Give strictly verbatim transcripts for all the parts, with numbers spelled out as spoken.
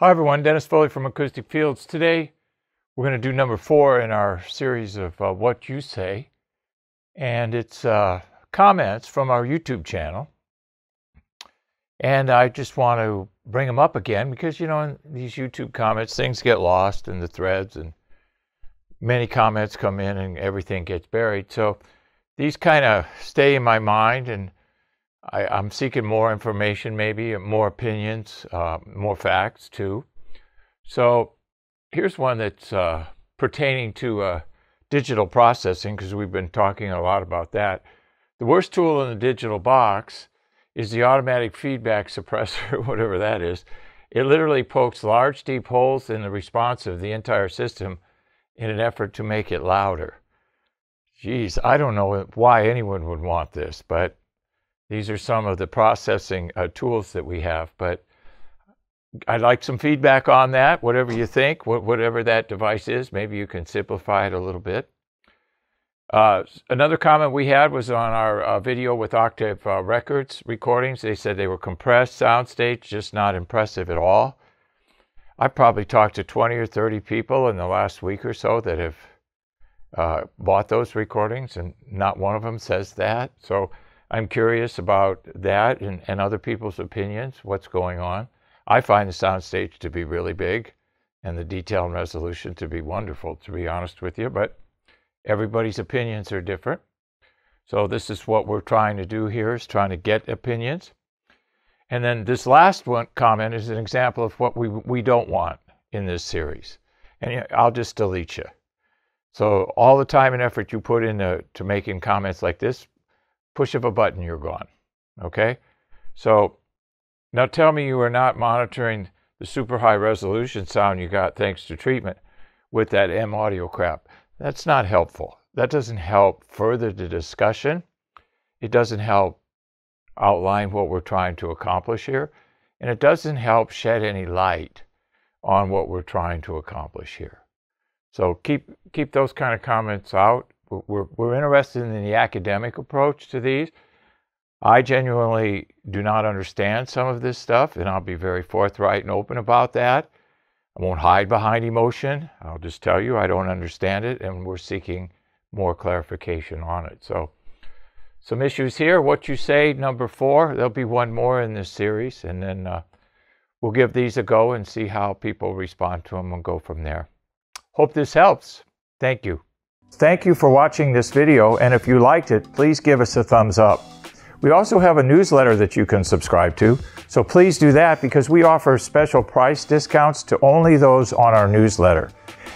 Hi everyone, Dennis Foley from Acoustic Fields. Today we're going to do number four in our series of uh, What You Say, and it's uh, comments from our YouTube channel. And I just want to bring them up again because, you know, in these YouTube comments, things get lost in the threads and many comments come in and everything gets buried. So these kind of stay in my mind, and I, I'm seeking more information, maybe more opinions, uh, more facts too. So here's one that's uh, pertaining to uh, digital processing, because we've been talking a lot about that. The worst tool in the digital box is the automatic feedback suppressor, whatever that is. It literally pokes large, deep holes in the response of the entire system in an effort to make it louder. Geez, I don't know why anyone would want this, but these are some of the processing uh, tools that we have, but I'd like some feedback on that, whatever you think, wh whatever that device is. Maybe you can simplify it a little bit. Uh, another comment we had was on our uh, video with Octave uh, Records recordings. They said they were compressed soundstage, just not impressive at all. I've probably talked to twenty or thirty people in the last week or so that have uh, bought those recordings, and not one of them says that. So I'm curious about that and, and other people's opinions, what's going on. I find the soundstage to be really big and the detail and resolution to be wonderful, to be honest with you, but everybody's opinions are different. So this is what we're trying to do here, is trying to get opinions. And then this last one comment is an example of what we, we don't want in this series. And I'll just delete you. So all the time and effort you put into to making comments like this, push of a button, you're gone. Okay? So now tell me you are not monitoring the super high resolution sound you got thanks to treatment with that M-Audio crap. That's not helpful. That doesn't help further the discussion. It doesn't help outline what we're trying to accomplish here. And it doesn't help shed any light on what we're trying to accomplish here. So keep, keep those kind of comments out. We're, we're interested in the academic approach to these. I genuinely do not understand some of this stuff, and I'll be very forthright and open about that. I won't hide behind emotion. I'll just tell you I don't understand it, and we're seeking more clarification on it. So some issues here. What You Say, number four. There'll be one more in this series, and then uh, we'll give these a go and see how people respond to them and go from there. Hope this helps. Thank you. Thank you for watching this video, and if you liked it, please give us a thumbs up. We also have a newsletter that you can subscribe to, so please do that, because we offer special price discounts to only those on our newsletter.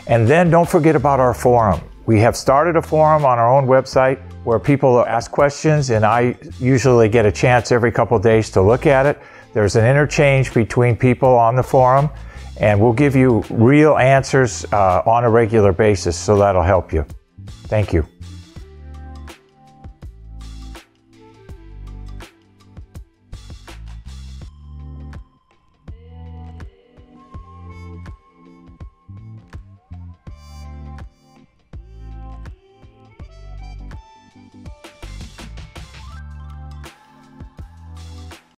And then don't forget about our forum. We have started a forum on our own website where people ask questions, and I usually get a chance every couple of days to look at it. There's an interchange between people on the forum, and we'll give you real answers uh, on a regular basis, so that'll help you. Thank you.